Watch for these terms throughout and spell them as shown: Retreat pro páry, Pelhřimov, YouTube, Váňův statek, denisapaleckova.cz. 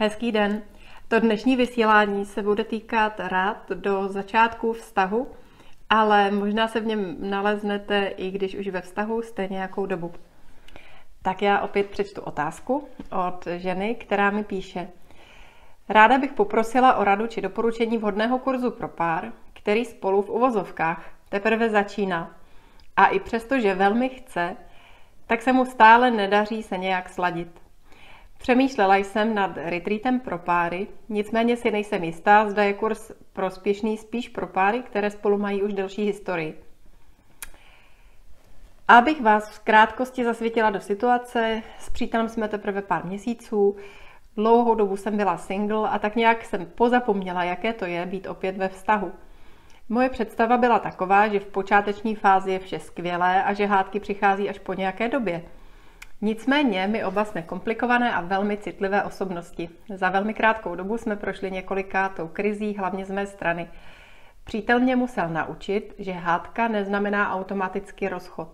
Hezký den. To dnešní vysílání se bude týkat rad do začátku vztahu, ale možná se v něm naleznete, i když už ve vztahu jste nějakou dobu. Tak já opět přečtu otázku od ženy, která mi píše. Ráda bych poprosila o radu či doporučení vhodného kurzu pro pár, který spolu v uvozovkách teprve začíná. A i přesto, že velmi chce, tak se mu stále nedaří se nějak sladit. Přemýšlela jsem nad retreatem pro páry, nicméně si nejsem jistá, zda je kurz prospěšný spíš pro páry, které spolu mají už delší historii. Abych vás v krátkosti zasvětila do situace, s přítelem jsme teprve pár měsíců, dlouhou dobu jsem byla single a tak nějak jsem pozapomněla, jaké to je být opět ve vztahu. Moje představa byla taková, že v počáteční fázi je vše skvělé a že hádky přichází až po nějaké době. Nicméně my oba jsme komplikované a velmi citlivé osobnosti. Za velmi krátkou dobu jsme prošli několikátou krizí, hlavně z mé strany. Přítel mě musel naučit, že hádka neznamená automaticky rozchod.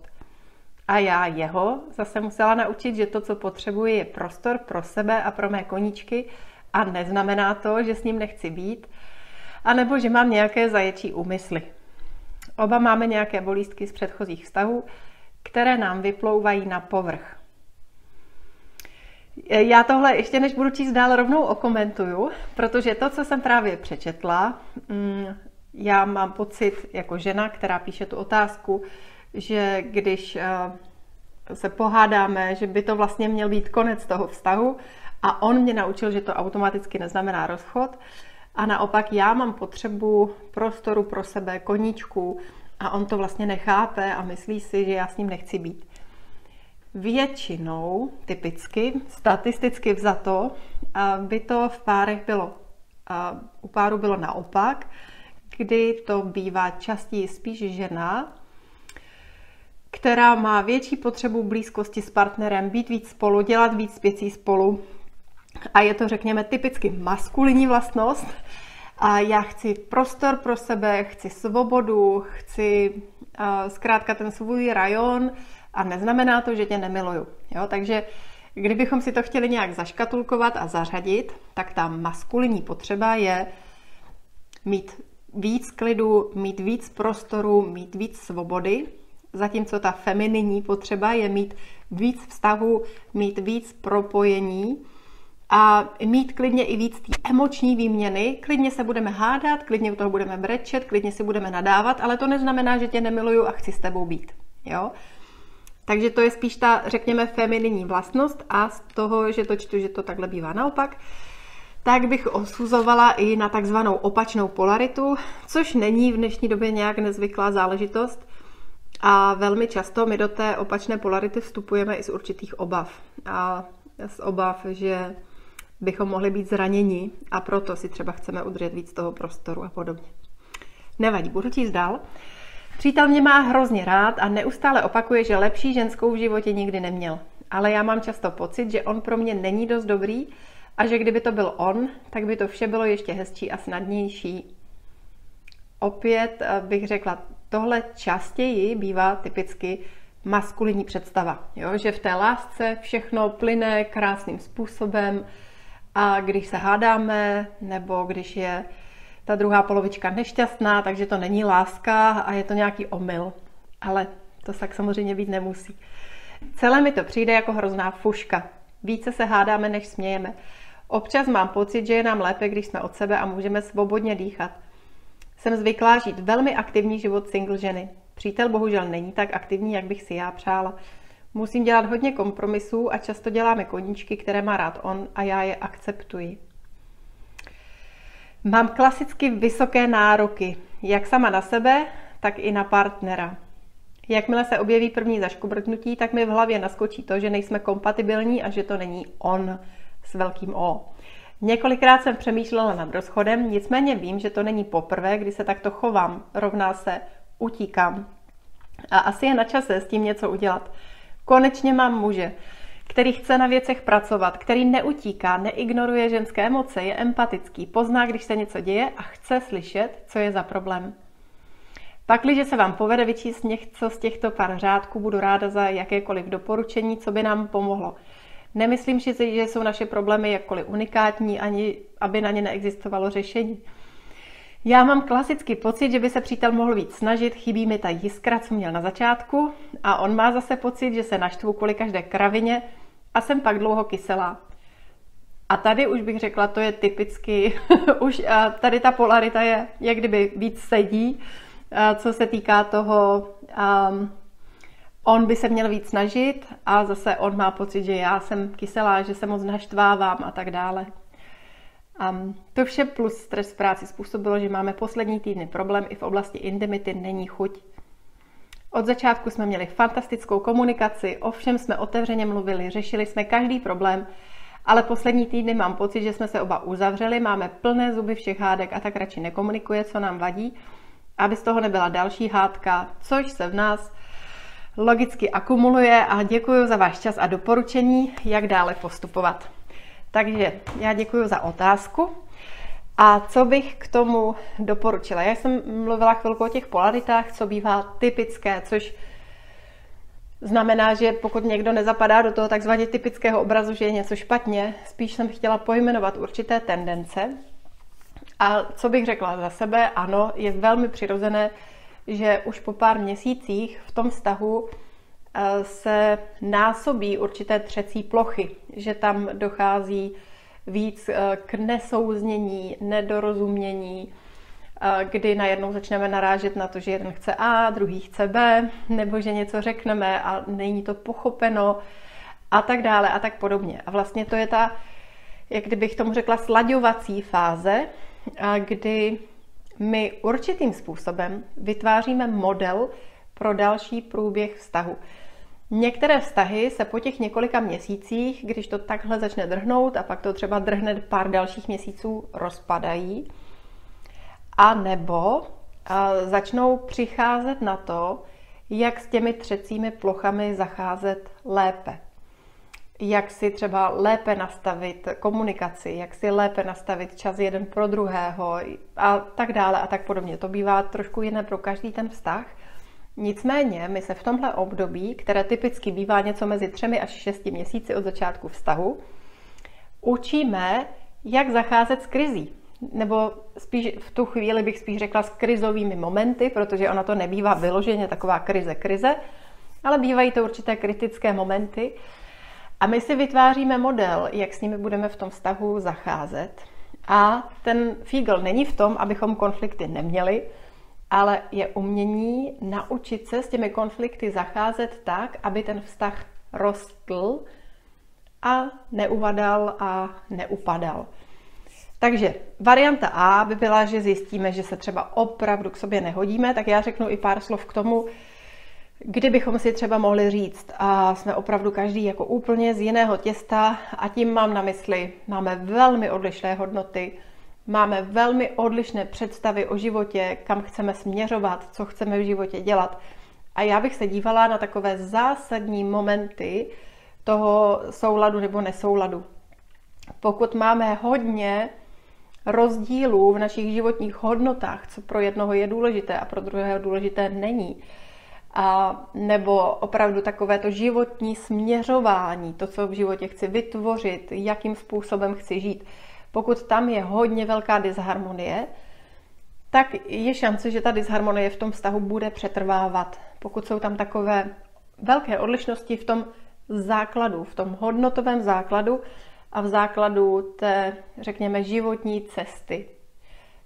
A já jeho zase musela naučit, že to, co potřebuji, je prostor pro sebe a pro mé koníčky a neznamená to, že s ním nechci být, anebo že mám nějaké zaječí úmysly. Oba máme nějaké bolístky z předchozích vztahů, které nám vyplouvají na povrch. Já tohle ještě než budu číst dál rovnou okomentuju, protože to, co jsem právě přečetla, já mám pocit jako žena, která píše tu otázku, že když se pohádáme, že by to vlastně měl být konec toho vztahu a on mě naučil, že to automaticky neznamená rozchod a naopak já mám potřebu prostoru pro sebe, koníčku a on to vlastně nechápe a myslí si, že já s ním nechci být. Většinou, typicky, statisticky vzato, by to v párech bylo, u páru bylo naopak, kdy to bývá častěji spíš žena, která má větší potřebu blízkosti s partnerem, být víc spolu, dělat víc věcí spolu. A je to, řekněme, typicky maskulinní vlastnost. A já chci prostor pro sebe, chci svobodu, chci zkrátka ten svůj rajon a neznamená to, že tě nemiluju. Jo? Takže kdybychom si to chtěli nějak zaškatulkovat a zařadit, tak ta maskulinní potřeba je mít víc klidu, mít víc prostoru, mít víc svobody, zatímco ta femininní potřeba je mít víc vztahu, mít víc propojení a mít klidně i víc té emoční výměny. Klidně se budeme hádat, klidně u toho budeme brečet, klidně si budeme nadávat, ale to neznamená, že tě nemiluju a chci s tebou být. Jo? Takže to je spíš ta, řekněme, femininní vlastnost a z toho, že to čtu, že to takhle bývá naopak, tak bych osuzovala i na takzvanou opačnou polaritu, což není v dnešní době nějak nezvyklá záležitost. A velmi často my do té opačné polarity vstupujeme i z určitých obav. A z obav, že bychom mohli být zraněni a proto si třeba chceme udržet víc toho prostoru a podobně. Nevadí, budu číst dál. Přítel mě má hrozně rád a neustále opakuje, že lepší ženskou v životě nikdy neměl. Ale já mám často pocit, že on pro mě není dost dobrý a že kdyby to byl on, tak by to vše bylo ještě hezčí a snadnější. Opět bych řekla, tohle častěji bývá typicky maskulinní představa, jo? Že v té lásce všechno plyne krásným způsobem a když se hádáme nebo když je ta druhá polovička nešťastná, takže to není láska a je to nějaký omyl. Ale to tak samozřejmě být nemusí. Celé mi to přijde jako hrozná fuška. Více se hádáme, než smějeme. Občas mám pocit, že je nám lépe, když jsme od sebe a můžeme svobodně dýchat. Jsem zvyklá žít velmi aktivní život single ženy. Přítel bohužel není tak aktivní, jak bych si já přála. Musím dělat hodně kompromisů a často děláme koníčky, které má rád on a já je akceptuji. Mám klasicky vysoké nároky, jak sama na sebe, tak i na partnera. Jakmile se objeví první zaškobrtnutí, tak mi v hlavě naskočí to, že nejsme kompatibilní a že to není on s velkým O. Několikrát jsem přemýšlela nad rozchodem, nicméně vím, že to není poprvé, kdy se takto chovám, rovná se utíkám. A asi je na čase s tím něco udělat. Konečně mám muže, který chce na věcech pracovat, který neutíká, neignoruje ženské emoce, je empatický, pozná, když se něco děje a chce slyšet, co je za problém. Pakliže se vám povede vyčíst něco z těchto pár řádků, budu ráda za jakékoliv doporučení, co by nám pomohlo. Nemyslím si, že jsou naše problémy jakkoliv unikátní, ani aby na ně neexistovalo řešení. Já mám klasický pocit, že by se přítel mohl víc snažit, chybí mi ta jiskra, co měl na začátku, a on má zase pocit, že se naštvu kvůli každé kravině a jsem pak dlouho kyselá. A tady už bych řekla, to je typicky, už tady ta polarita je, jak kdyby víc sedí, co se týká toho, on by se měl víc snažit a zase on má pocit, že já jsem kyselá, že se moc naštvávám a tak dále. To vše plus stres v práci způsobilo, že máme poslední týdny problém i v oblasti intimity, není chuť. Od začátku jsme měli fantastickou komunikaci, ovšem jsme otevřeně mluvili, řešili jsme každý problém, ale poslední týdny mám pocit, že jsme se oba uzavřeli, máme plné zuby všech hádek a tak radši nekomunikuje, co nám vadí, aby z toho nebyla další hádka, což se v nás logicky akumuluje, a děkuji za váš čas a doporučení, jak dále postupovat. Takže já děkuji za otázku. A co bych k tomu doporučila? Já jsem mluvila chvilku o těch polaritách, co bývá typické, což znamená, že pokud někdo nezapadá do toho takzvaně typického obrazu, že je něco špatně, spíš jsem chtěla pojmenovat určité tendence. A co bych řekla za sebe, ano, je velmi přirozené, že už po pár měsících v tom vztahu se násobí určité třecí plochy, že tam dochází víc k nesouznění, nedorozumění, kdy najednou začneme narážet na to, že jeden chce A, druhý chce B, nebo že něco řekneme a není to pochopeno a tak dále a tak podobně. A vlastně to je ta, jak kdybych tomu řekla, slaďovací fáze, kdy my určitým způsobem vytváříme model pro další průběh vztahu. Některé vztahy se po těch několika měsících, když to takhle začne drhnout a pak to třeba drhne pár dalších měsíců, rozpadají. A nebo začnou přicházet na to, jak s těmi třecími plochami zacházet lépe. Jak si třeba lépe nastavit komunikaci, jak si lépe nastavit čas jeden pro druhého a tak dále a tak podobně. To bývá trošku jiné pro každý ten vztah. Nicméně my se v tomhle období, které typicky bývá něco mezi 3 až 6 měsíci od začátku vztahu, učíme, jak zacházet s krizí. Nebo spíš v tu chvíli bych spíš řekla s krizovými momenty, protože ona to nebývá vyloženě taková krize, ale bývají to určité kritické momenty. A my si vytváříme model, jak s nimi budeme v tom vztahu zacházet. A ten fígl není v tom, abychom konflikty neměli, ale je umění naučit se s těmi konflikty zacházet tak, aby ten vztah rostl a neuvadal a neupadal. Takže varianta A by byla, že zjistíme, že se třeba opravdu k sobě nehodíme, tak já řeknu i pár slov k tomu, kdybychom si třeba mohli říct, a jsme opravdu každý jako úplně z jiného těsta, a tím mám na mysli, máme velmi odlišné hodnoty, máme velmi odlišné představy o životě, kam chceme směřovat, co chceme v životě dělat. A já bych se dívala na takové zásadní momenty toho souladu nebo nesouladu. Pokud máme hodně rozdílů v našich životních hodnotách, co pro jednoho je důležité a pro druhého důležité není, a nebo opravdu takové to životní směřování, to, co v životě chci vytvořit, jakým způsobem chci žít. Pokud tam je hodně velká disharmonie, tak je šance, že ta disharmonie v tom vztahu bude přetrvávat. Pokud jsou tam takové velké odlišnosti v tom základu, v tom hodnotovém základu a v základu té, řekněme, životní cesty,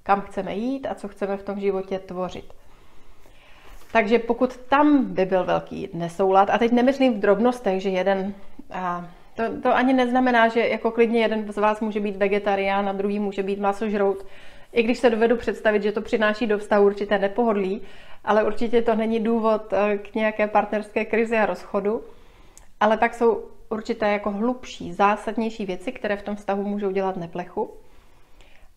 kam chceme jít a co chceme v tom životě tvořit. Takže pokud tam by byl velký nesoulad, a teď nemyslím v drobnostech, že jeden, to ani neznamená, že jako klidně jeden z vás může být vegetarián a druhý může být masožrout, i když se dovedu představit, že to přináší do vztahu určité nepohodlí, ale určitě to není důvod k nějaké partnerské krizi a rozchodu, ale tak jsou určité jako hlubší, zásadnější věci, které v tom vztahu můžou dělat neplechu.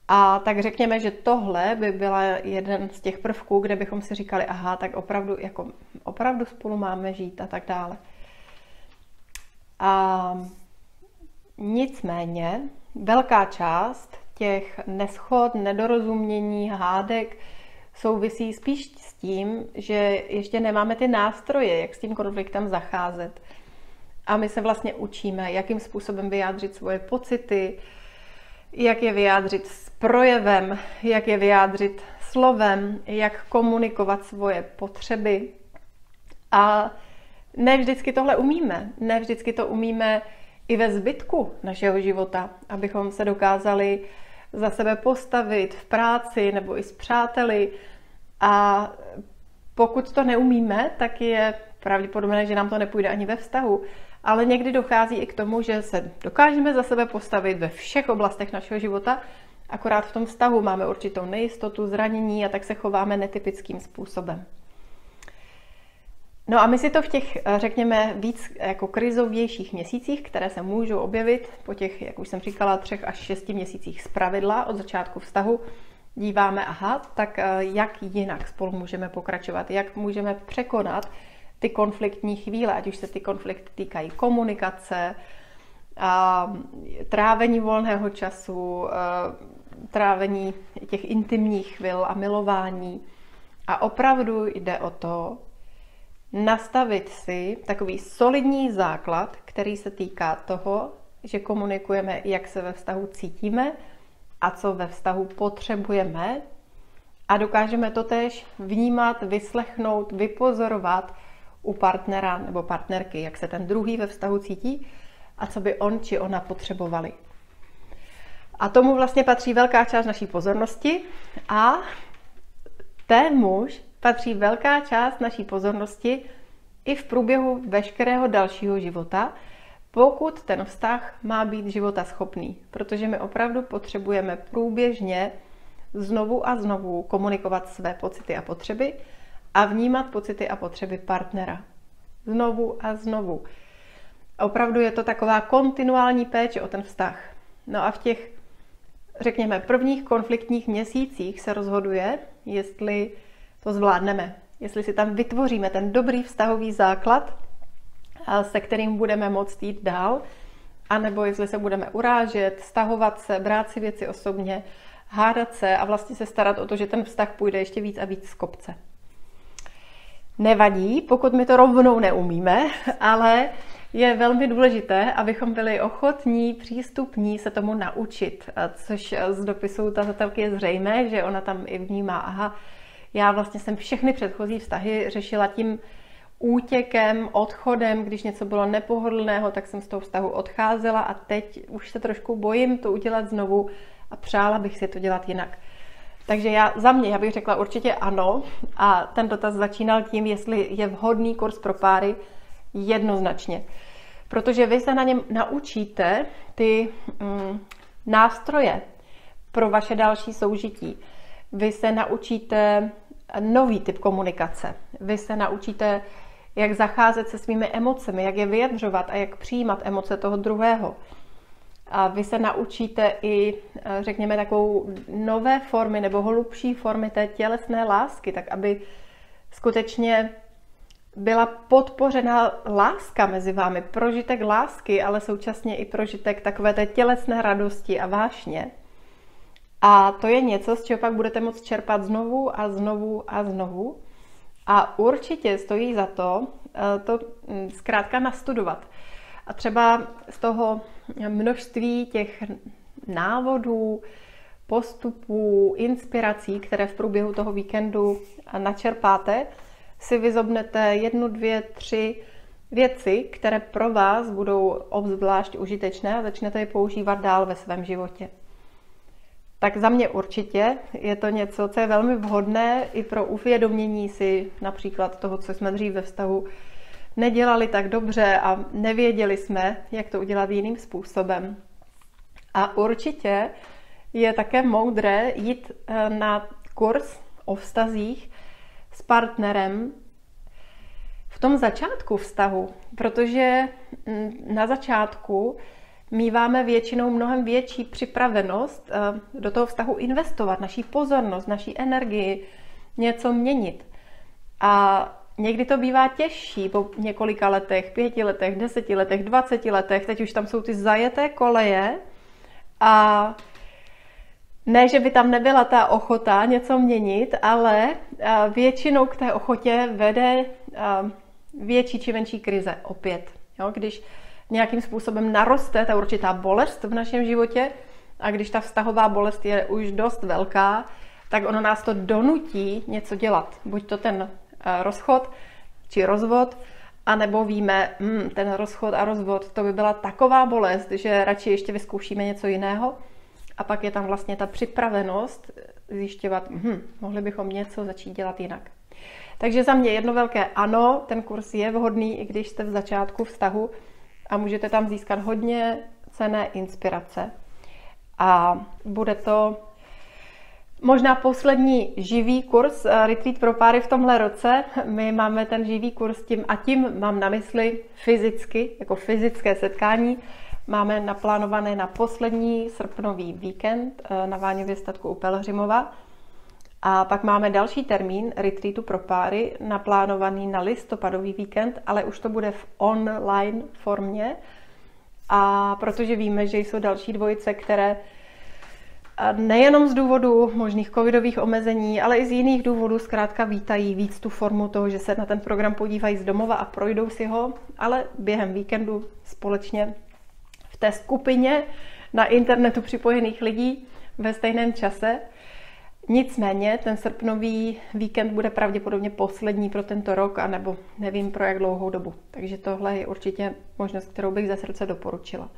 A tak řekněme, že tohle by byla jeden z těch prvků, kde bychom si říkali, aha, tak opravdu, jako, opravdu spolu máme žít a tak dále. A nicméně velká část těch neshod, nedorozumění, hádek souvisí spíš s tím, že ještě nemáme ty nástroje, jak s tím konfliktem zacházet. A my se vlastně učíme, jakým způsobem vyjádřit svoje pocity, jak je vyjádřit s projevem, jak je vyjádřit slovem, jak komunikovat svoje potřeby. A ne vždycky tohle umíme. Ne vždycky to umíme i ve zbytku našeho života, abychom se dokázali za sebe postavit v práci nebo i s přáteli. A pokud to neumíme, tak je pravděpodobné, že nám to nepůjde ani ve vztahu. Ale někdy dochází i k tomu, že se dokážeme za sebe postavit ve všech oblastech našeho života, akorát v tom vztahu máme určitou nejistotu, zranění a tak se chováme netypickým způsobem. No a my si to v těch, řekněme, víc jako krizovějších měsících, které se můžou objevit po těch, jak už jsem říkala, 3 až 6 měsících zpravidla od začátku vztahu, díváme, aha, tak jak jinak spolu můžeme pokračovat, jak můžeme překonat ty konfliktní chvíle, ať už se ty konflikty týkají komunikace, trávení volného času, trávení těch intimních chvil a milování. A opravdu jde o to nastavit si takový solidní základ, který se týká toho, že komunikujeme, jak se ve vztahu cítíme a co ve vztahu potřebujeme, a dokážeme to též vnímat, vyslechnout, vypozorovat u partnera nebo partnerky, jak se ten druhý ve vztahu cítí a co by on či ona potřebovali. A tomu vlastně patří velká část naší pozornosti a témuž patří velká část naší pozornosti i v průběhu veškerého dalšího života, pokud ten vztah má být životaschopný, protože my opravdu potřebujeme průběžně znovu a znovu komunikovat své pocity a potřeby a vnímat pocity a potřeby partnera. Znovu a znovu. Opravdu je to taková kontinuální péče o ten vztah. No a v těch, řekněme, prvních konfliktních měsících se rozhoduje, jestli to zvládneme. Jestli si tam vytvoříme ten dobrý vztahový základ, se kterým budeme moct jít dál, anebo jestli se budeme urážet, stahovat se, brát si věci osobně, hádat se a vlastně se starat o to, že ten vztah půjde ještě víc a víc z kopce. Nevadí, pokud my to rovnou neumíme, ale je velmi důležité, abychom byli ochotní, přístupní se tomu naučit, což z dopisu tazatelky je zřejmé, že ona tam i vnímá, aha, já vlastně jsem všechny předchozí vztahy řešila tím útěkem, odchodem, když něco bylo nepohodlného, tak jsem z toho vztahu odcházela a teď už se trošku bojím to udělat znovu a přála bych si to dělat jinak. Takže za mě bych řekla určitě ano, a ten dotaz začínal tím, jestli je vhodný kurz pro páry, jednoznačně. Protože vy se na něm naučíte ty nástroje pro vaše další soužití. Vy se naučíte nový typ komunikace. Vy se naučíte, jak zacházet se svými emocemi, jak je vyjadřovat a jak přijímat emoce toho druhého. A vy se naučíte i, řekněme, takovou nové formy nebo hlubší formy té tělesné lásky, tak aby skutečně byla podpořena láska mezi vámi, prožitek lásky, ale současně i prožitek takové té tělesné radosti a vášně. A to je něco, z čeho pak budete moct čerpat znovu a znovu a znovu. A určitě stojí za to zkrátka nastudovat. A třeba z toho množství těch návodů, postupů, inspirací, které v průběhu toho víkendu načerpáte, si vyzobnete 1, 2, 3 věci, které pro vás budou obzvlášť užitečné a začnete je používat dál ve svém životě. Tak za mě určitě je to něco, co je velmi vhodné i pro uvědomění si například toho, co jsme dřív ve vztahu nedělali tak dobře a nevěděli jsme, jak to udělat jiným způsobem. A určitě je také moudré jít na kurz o vztazích s partnerem v tom začátku vztahu, protože na začátku míváme většinou mnohem větší připravenost do toho vztahu investovat, naši pozornost, naši energii, něco měnit. A někdy to bývá těžší po několika letech, 5 letech, 10 letech, 20 letech, teď už tam jsou ty zajeté koleje a ne, že by tam nebyla ta ochota něco měnit, ale většinou k té ochotě vede větší či menší krize opět. Jo, když nějakým způsobem naroste ta určitá bolest v našem životě a když ta vztahová bolest je už dost velká, tak ono nás to donutí něco dělat. Buď to ten rozchod či rozvod, anebo víme, ten rozchod a rozvod, to by byla taková bolest, že radši ještě vyzkoušíme něco jiného. A pak je tam vlastně ta připravenost zjišťovat, mohli bychom něco začít dělat jinak. Takže za mě jedno velké ano, ten kurz je vhodný, i když jste v začátku vztahu a můžete tam získat hodně cenné inspirace. A bude to možná poslední živý kurz Retreat pro páry v tomhle roce. My máme ten živý kurz tím a tím mám na mysli fyzicky, jako fyzické setkání. Máme naplánované na poslední srpnový víkend na Váňově statku u Pelhřimova. A pak máme další termín retreatu pro páry naplánovaný na listopadový víkend, ale už to bude v online formě. A protože víme, že jsou další dvojice, které nejenom z důvodu možných covidových omezení, ale i z jiných důvodů zkrátka vítají víc tu formu toho, že se na ten program podívají z domova a projdou si ho, ale během víkendu společně v té skupině na internetu připojených lidí ve stejném čase. Nicméně ten srpnový víkend bude pravděpodobně poslední pro tento rok, anebo nevím pro jak dlouhou dobu. Takže tohle je určitě možnost, kterou bych ze srdce doporučila.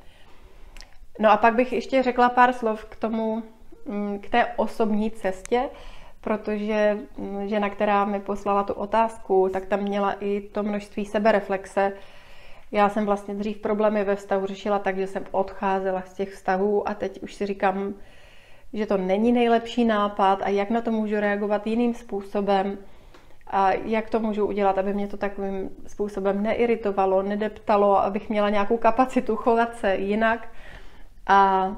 No a pak bych ještě řekla pár slov k té osobní cestě, protože žena, která mi poslala tu otázku, tak tam měla i to množství sebereflexe. Já jsem vlastně dřív problémy ve vztahu řešila tak, že jsem odcházela z těch vztahů a teď už si říkám, že to není nejlepší nápad a jak na to můžu reagovat jiným způsobem a jak to můžu udělat, aby mě to takovým způsobem neiritovalo, nedeptalo, abych měla nějakou kapacitu chovat se jinak a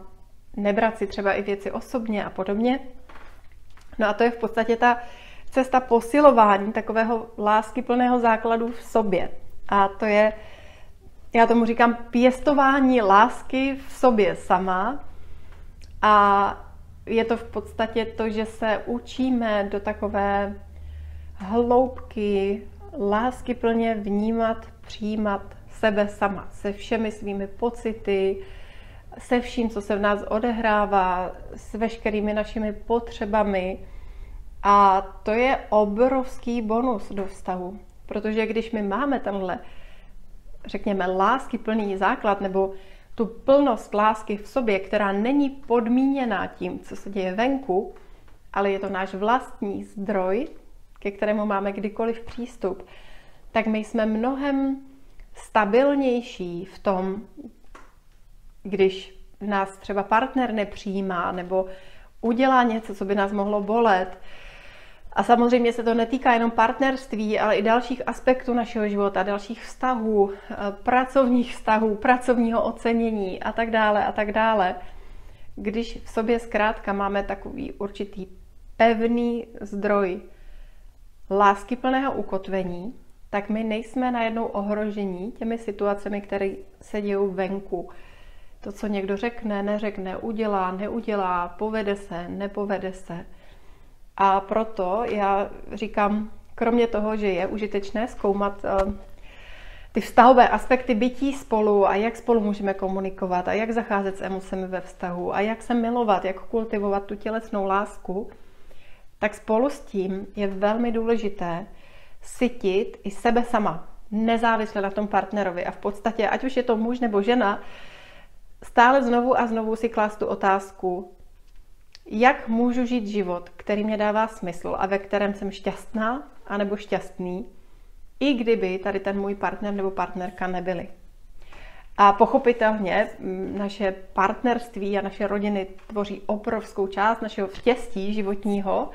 nebrat si třeba i věci osobně a podobně. No a to je v podstatě ta cesta posilování takového láskyplného základu v sobě. A to je, já tomu říkám, pěstování lásky v sobě sama. A je to v podstatě to, že se učíme do takové hloubky láskyplně vnímat, přijímat sebe sama se všemi svými pocity, se vším, co se v nás odehrává, s veškerými našimi potřebami. A to je obrovský bonus do vztahu, protože když my máme tenhle, řekněme, láskyplný základ nebo tu plnost lásky v sobě, která není podmíněná tím, co se děje venku, ale je to náš vlastní zdroj, ke kterému máme kdykoliv přístup, tak my jsme mnohem stabilnější v tom, když nás třeba partner nepřijímá nebo udělá něco, co by nás mohlo bolet. A samozřejmě se to netýká jenom partnerství, ale i dalších aspektů našeho života, dalších vztahů, pracovních vztahů, pracovního ocenění a tak dále a tak dále. Když v sobě zkrátka máme takový určitý pevný zdroj láskyplného ukotvení, tak my nejsme najednou ohroženi těmi situacemi, které se dějou venku. To, co někdo řekne, neřekne, udělá, neudělá, povede se, nepovede se. A proto já říkám, kromě toho, že je užitečné zkoumat ty vztahové aspekty bytí spolu a jak spolu můžeme komunikovat a jak zacházet s emocemi ve vztahu a jak se milovat, jak kultivovat tu tělesnou lásku, tak spolu s tím je velmi důležité cítit i sebe sama, nezávisle na tom partnerovi. A v podstatě, ať už je to muž nebo žena, stále znovu a znovu si klást tu otázku, jak můžu žít život, který mě dává smysl a ve kterém jsem šťastná anebo šťastný, i kdyby tady ten můj partner nebo partnerka nebyli. A pochopitelně naše partnerství a naše rodiny tvoří obrovskou část našeho štěstí životního,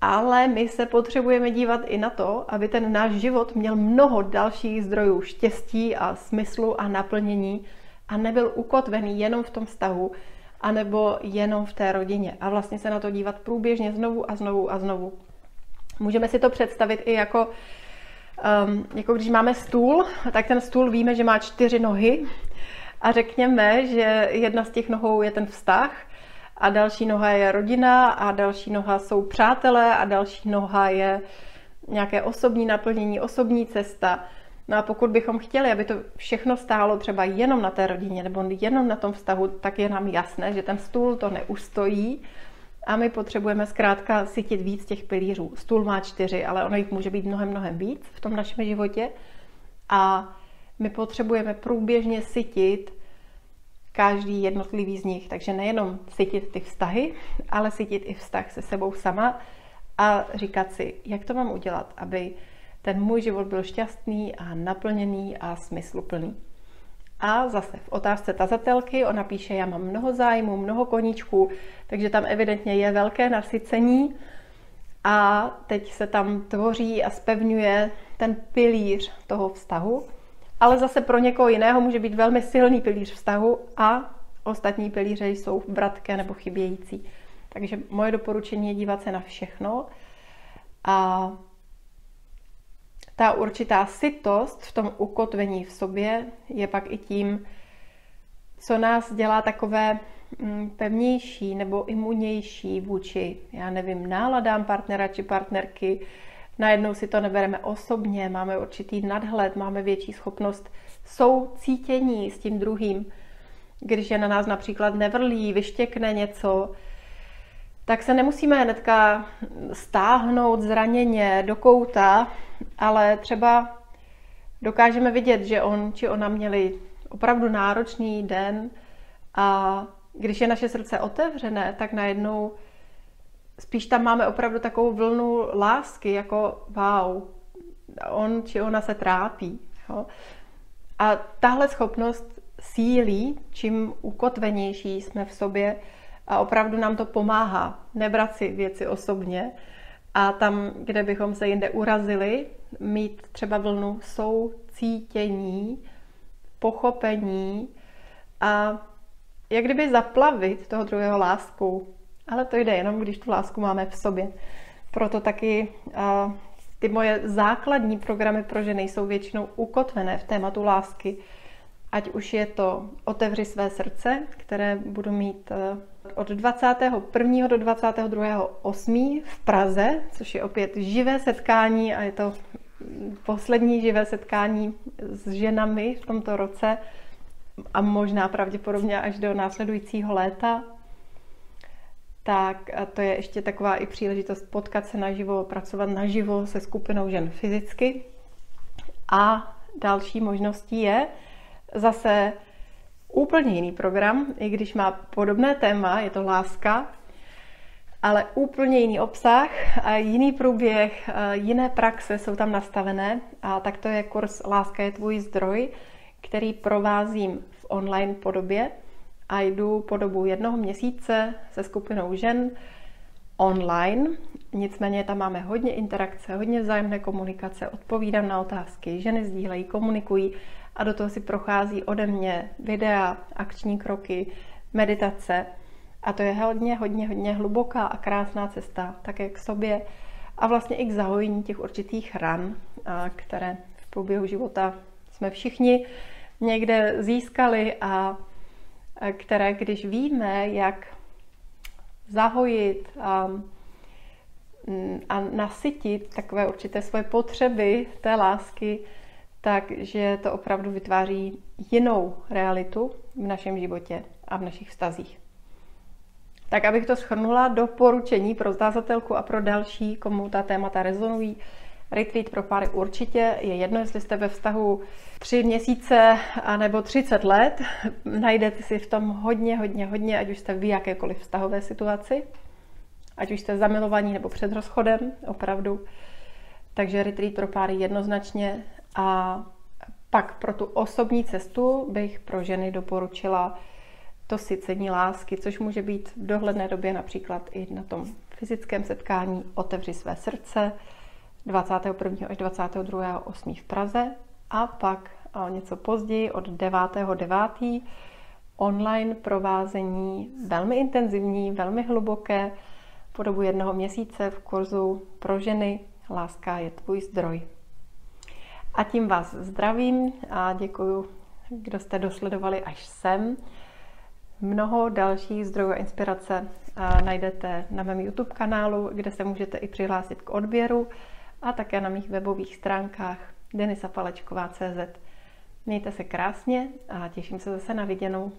ale my se potřebujeme dívat i na to, aby ten náš život měl mnoho dalších zdrojů štěstí a smyslu a naplnění a nebyl ukotvený jenom v tom vztahu, anebo jenom v té rodině. A vlastně se na to dívat průběžně znovu a znovu a znovu. Můžeme si to představit i jako když máme stůl, tak ten stůl víme, že má 4 nohy a řekněme, že jedna z těch nohou je ten vztah a další noha je rodina a další noha jsou přátelé a další noha je nějaké osobní naplnění, osobní cesta No a pokud bychom chtěli, aby to všechno stálo třeba jenom na té rodině nebo jenom na tom vztahu, tak je nám jasné, že ten stůl to neustojí a my potřebujeme zkrátka sytit víc těch pilířů. Stůl má 4, ale ono jich může být mnohem víc v tom našem životě a my potřebujeme průběžně sytit každý jednotlivý z nich. Takže nejenom sytit ty vztahy, ale sytit i vztah se sebou sama a říkat si, jak to mám udělat, aby ten můj život byl šťastný a naplněný a smysluplný. A zase v otázce tazatelky ona píše, já mám mnoho zájmů, mnoho koníčků, takže tam evidentně je velké nasycení a teď se tam tvoří a zpevňuje ten pilíř toho vztahu. Ale zase pro někoho jiného může být velmi silný pilíř vztahu a ostatní pilíře jsou vratké nebo chybějící. Takže moje doporučení je dívat se na všechno a ta určitá sytost v tom ukotvení v sobě je pak i tím, co nás dělá takové pevnější nebo imunější vůči, já nevím, náladám partnera či partnerky. Najednou si to nebereme osobně, máme určitý nadhled, máme větší schopnost soucítění s tím druhým. Když je na nás například nevrlí, vyštěkne něco, tak se nemusíme hnedka stáhnout zraněně do kouta, ale třeba dokážeme vidět, že on či ona měli opravdu náročný den a když je naše srdce otevřené, tak najednou spíš tam máme opravdu takovou vlnu lásky, jako wow, on či ona se trápí. Jo? A tahle schopnost sílí, čím ukotvenější jsme v sobě a opravdu nám to pomáhá nebrat si věci osobně a tam, kde bychom se jinde urazili, mít třeba vlnu soucítění, pochopení a jak kdyby zaplavit toho druhého láskou. Ale to jde jenom, když tu lásku máme v sobě. Proto taky ty moje základní programy pro ženy jsou většinou ukotvené v tématu lásky. Ať už je to Otevři své srdce, které budu mít od 21. do 22.8. v Praze, což je opět živé setkání a je to poslední živé setkání s ženami v tomto roce a možná pravděpodobně až do následujícího léta. Tak a to je ještě taková i příležitost potkat se naživo, pracovat naživo se skupinou žen fyzicky. A další možností je zase úplně jiný program, i když má podobné téma, je to láska, ale úplně jiný obsah, a jiný průběh, jiné praxe jsou tam nastavené. A tak to je kurz Láska je tvůj zdroj, který provázím v online podobě. A jdu po dobu 1 měsíce se skupinou žen online. Nicméně tam máme hodně interakce, hodně vzájemné komunikace, odpovídám na otázky, ženy sdílejí, komunikují a do toho si prochází ode mě videa, akční kroky, meditace. A to je hodně hluboká a krásná cesta také k sobě a vlastně i k zahojení těch určitých ran, které v průběhu života jsme všichni někde získali a které, když víme, jak zahojit a nasytit takové určité svoje potřeby té lásky, takže to opravdu vytváří jinou realitu v našem životě a v našich vztazích. Tak abych to shrnula, doporučení pro tazatelku a pro další, komu ta témata rezonují. Retreat pro páry určitě, je jedno, jestli jste ve vztahu 3 měsíce anebo 30 let, najdete si v tom hodně, ať už jste v jakékoliv vztahové situaci, ať už jste zamilovaní nebo před rozchodem, opravdu. Takže retreat pro páry jednoznačně a pak pro tu osobní cestu bych pro ženy doporučila to sycení lásky, což může být v dohledné době například i na tom fyzickém setkání Otevři své srdce, 21. až 22.8. v Praze a pak něco později od 9.9. online provázení velmi intenzivní, velmi hluboké po dobu 1 měsíce v kurzu pro ženy Láska je tvůj zdroj. A tím vás zdravím a děkuju, kdo jste dosledovali až sem. Mnoho dalších zdrojů a inspirace najdete na mém YouTube kanálu, kde se můžete i přihlásit k odběru a také na mých webových stránkách denisapaleckova.cz. Mějte se krásně a těším se zase na viděnou.